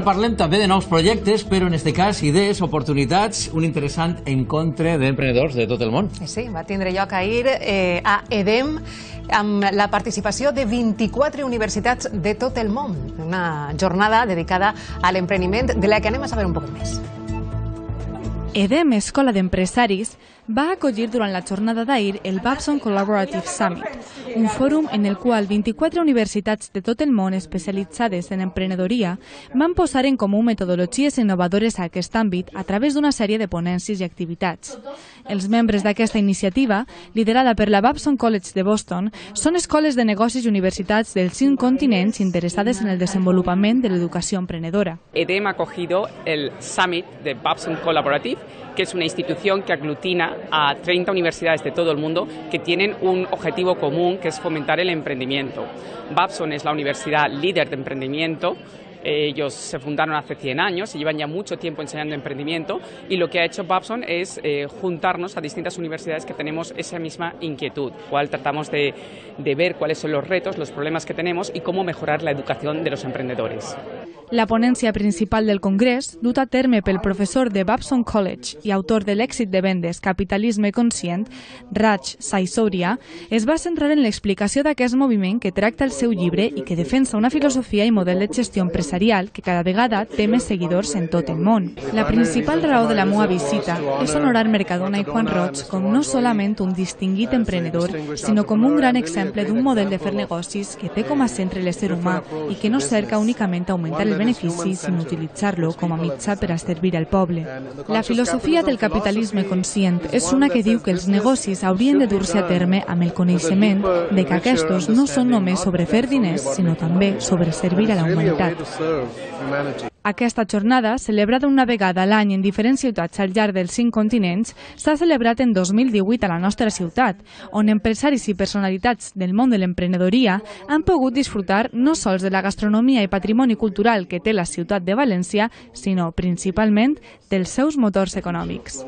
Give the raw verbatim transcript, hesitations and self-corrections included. Parlem també de nous projectes, però en este cas idees, oportunitats, un interessant encontre d'emprenedors de tot el món. Sí, va tindre lloc ahir eh, a EDEM amb la participació de vint-i-quatre universitats de tot el món. Una jornada dedicada a l'empreniment de la que anem a saber un poc més. EDEM, Escola d'Empresaris, va acollir durant la jornada d'ahir el Babson Collaborative Summit, un fòrum en el qual vint-i-quatre universitats de tot el món especialitzades en emprenedoria van posar en comú metodologies innovadores a aquest àmbit a través d'una sèrie de ponències i activitats. Els membres d'aquesta iniciativa, liderada per la Babson College de Boston, són escoles de negocis i universitats dels cinc continents interessades en el desenvolupament de l'educació emprenedora. EDEM ha acogido el Summit de Babson Collaborative, que es una institución que aglutina a treinta universidades de todo el mundo que tienen un objetivo común, que es fomentar el emprendimiento. Babson es la universidad líder de emprendimiento. Ellos se fundaron hace cien años y llevan ya mucho tiempo enseñando emprendimiento, y lo que ha hecho Babson es eh, juntarnos a distintas universidades que tenemos esa misma inquietud, cual tratamos de, de ver cuáles son los retos, los problemas que tenemos y cómo mejorar la educación de los emprendedores. La ponència principal del Congrés, dut a terme pel professor de Babson College i autor de l'èxit de vendes Capitalisme Conscient, Raj Sisodia, es va centrar en l'explicació d'aquest moviment que tracta el seu llibre i que defensa una filosofia i model de gestió empresarial que cada vegada té més seguidors en tot el món. La principal raó de la meva visita és honorar Mercadona i Juan Roig com no solament un distingit emprenedor, sinó com un gran exemple d'un model de fer negocis que té com a centre l'ésser humà i que no cerca únicament augmentar el benefici, sinó utilitzar-lo com a mitjà per a servir al poble. La filosofia del capitalisme conscient és una que diu que els negocis haurien de dur-se a terme amb el coneixement de que aquests no són només sobre fer diners, sinó també sobre servir a la humanitat. Aquesta jornada, celebrada una vegada a l'any en diferents ciutats al llarg dels cinc continents, s'ha celebrat en dos mil divuit a la nostra ciutat, on empresaris i personalitats del món de l'emprenedoria han pogut disfrutar no sols de la gastronomia i patrimoni cultural que té la ciutat de València, sinó principalment dels seus motors econòmics.